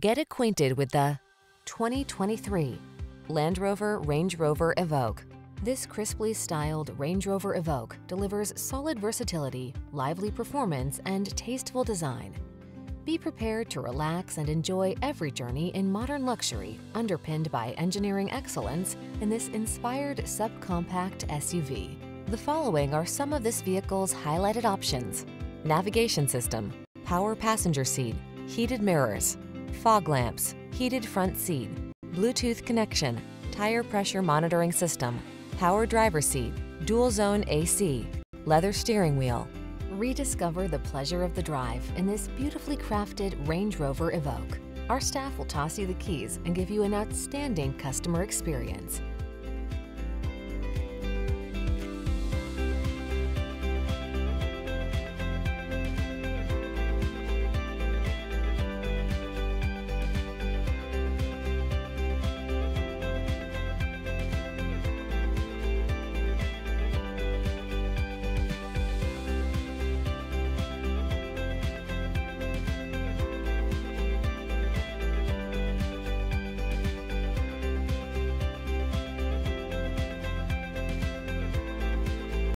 Get acquainted with the 2023 Land Rover Range Rover Evoque. This crisply styled Range Rover Evoque delivers solid versatility, lively performance, and tasteful design. Be prepared to relax and enjoy every journey in modern luxury, underpinned by engineering excellence in this inspired subcompact SUV. The following are some of this vehicle's highlighted options: navigation system, power passenger seat, heated mirrors, fog lamps, heated front seat, Bluetooth connection, tire pressure monitoring system, power driver seat, dual zone AC, leather steering wheel. Rediscover the pleasure of the drive in this beautifully crafted Range Rover Evoque. Our staff will toss you the keys and give you an outstanding customer experience.